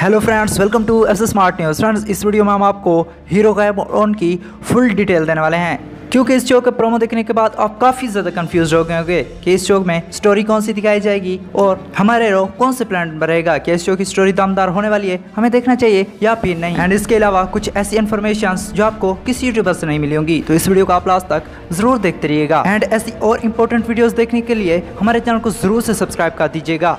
Hello friends, welcome to एफज smart news. Friends, इस video में हम आपको हीरो गायब ऑन की फुल डिटेल देने वाले हैं, क्योंकि इस शो के प्रोमो देखने के बाद आप काफ़ी ज़्यादा कंफ्यूज हो गए होंगे कि इस शो में स्टोरी कौन सी दिखाई जाएगी और हमारे हीरो कौन से प्लान पर रहेगा। क्या इस शो की स्टोरी दमदार होने वाली है, हमें देखना चाहिए या फिर नहीं। एंड इसके अलावा कुछ ऐसी इन्फॉर्मेशन जो आपको किसी यूट्यूबर से नहीं मिली होंगी, तो इस वीडियो को आप लास्ट तक जरूर देखते रहिएगा। एंड ऐसी और इम्पोर्टेंट वीडियोज़ देखने के लिए हमारे चैनल को जरूर से सब्सक्राइब कर दीजिएगा।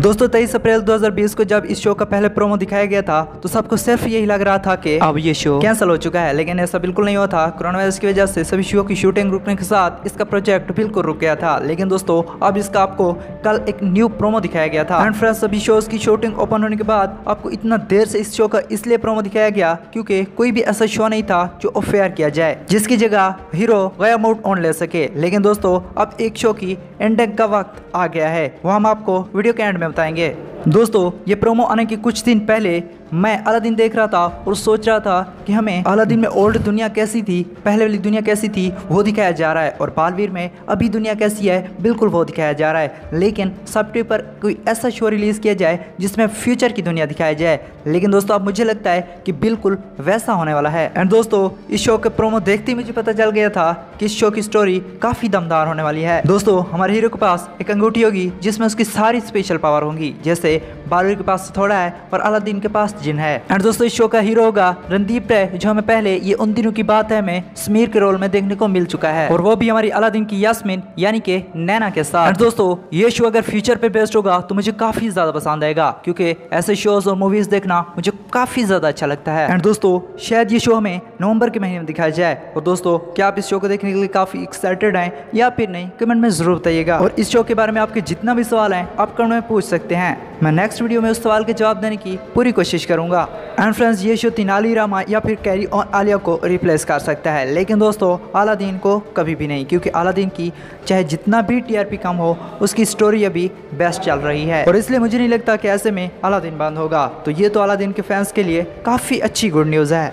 दोस्तों, 23 अप्रैल 2020 को जब इस शो का पहले प्रोमो दिखाया गया था तो सबको सिर्फ यही लग रहा था कि अब ये शो कैंसिल हो चुका है, लेकिन ऐसा बिल्कुल नहीं हुआ था। कोरोना वायरस की वजह से सभी शो की शूटिंग रुकने के साथ इसका प्रोजेक्ट बिल्कुल रुक गया था, लेकिन दोस्तों अब इसका आपको कल एक न्यू प्रोमो दिखाया गया था। एंड फ्रेंड्स, सभी शोज की शूटिंग ओपन होने के बाद आपको इतना देर से इस शो का इसलिए प्रोमो दिखाया गया क्योंकि कोई भी ऐसा शो नहीं था जो ऑफ एयर किया जाए जिसकी जगह हीरो गायब मोड ऑन ले सके। लेकिन दोस्तों अब एक शो की एंडिंग का वक्त आ गया है, वो हम आपको वीडियो के एंड में बताएंगे। दोस्तों, ये प्रोमो आने के कुछ दिन पहले मैं अलादीन देख रहा था और सोच रहा था कि हमें अलादीन में ओल्ड दुनिया कैसी थी, पहले वाली दुनिया कैसी थी वो दिखाया जा रहा है, और बालवीर में अभी दुनिया कैसी है बिल्कुल वो दिखाया जा रहा है। लेकिन सब टीवी पर कोई ऐसा शो रिलीज़ किया जाए जिसमें फ्यूचर की दुनिया दिखाई जाए, लेकिन दोस्तों अब मुझे लगता है कि बिल्कुल वैसा होने वाला है। एंड दोस्तों, इस शो के प्रोमो देखते ही मुझे पता चल गया था कि इस शो की स्टोरी काफ़ी दमदार होने वाली है। दोस्तों, हमारे हीरो के पास एक अंगूठी होगी जिसमें उसकी सारी स्पेशल पावर होंगी, जैसे बालवीर के पास थोड़ा है और अलादीन के पास जिन है। एंड दोस्तों, इस शो का हीरो होगा रणदीप, जो हमें पहले ये उन दिनों की बात है में स्मीर के रोल में देखने को मिल चुका है, और वो भी हमारी अलादीन की यास्मिन यानी के नैना के साथ। एंड दोस्तों, ये शो अगर फ्यूचर पे बेस्ड होगा तो मुझे काफी ज्यादा पसंद आएगा, क्योंकि ऐसे शोज और मूवीज देखना मुझे काफी ज्यादा अच्छा लगता है। एंड दोस्तों, शायद ये शो हमें नवंबर के महीने में दिखाया जाए। और दोस्तों, क्या आप इस शो को देखने के लिए काफी एक्साइटेड हैं या फिर नहीं, कमेंट में जरूर बताइएगा। और इस शो के बारे में आपके जितना भी सवाल है आप कमेंट में पूछ सकते हैं, मैं नेक्स्ट वीडियो में उस सवाल के जवाब देने की पूरी कोशिश करूंगा। एंड फ्रेंड्स, ये शो तेनाली रामा या फिर कैरी ऑन आलिया को रिप्लेस कर सकता है, लेकिन दोस्तों अलादीन को कभी भी नहीं, क्योंकि अलादीन की चाहे जितना भी टीआरपी कम हो उसकी स्टोरी अभी बेस्ट चल रही है, और इसलिए मुझे नहीं लगता कि ऐसे में अलादीन बंद होगा। तो ये तो अलादीन के फैंस के लिए काफ़ी अच्छी गुड न्यूज़ है।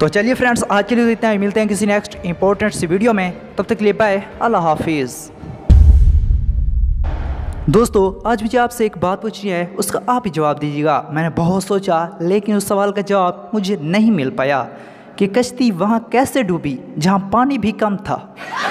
तो चलिए फ्रेंड्स, आज के लिए इतना ही, मिलते हैं किसी नेक्स्ट इंपॉर्टेंट सी वीडियो में। तब तक के लिए बाय, अल्लाह हाफिज़। दोस्तों, आज मुझे आपसे एक बात पूछनी है, उसका आप ही जवाब दीजिएगा। मैंने बहुत सोचा लेकिन उस सवाल का जवाब मुझे नहीं मिल पाया कि कश्ती वहाँ कैसे डूबी जहाँ पानी भी कम था।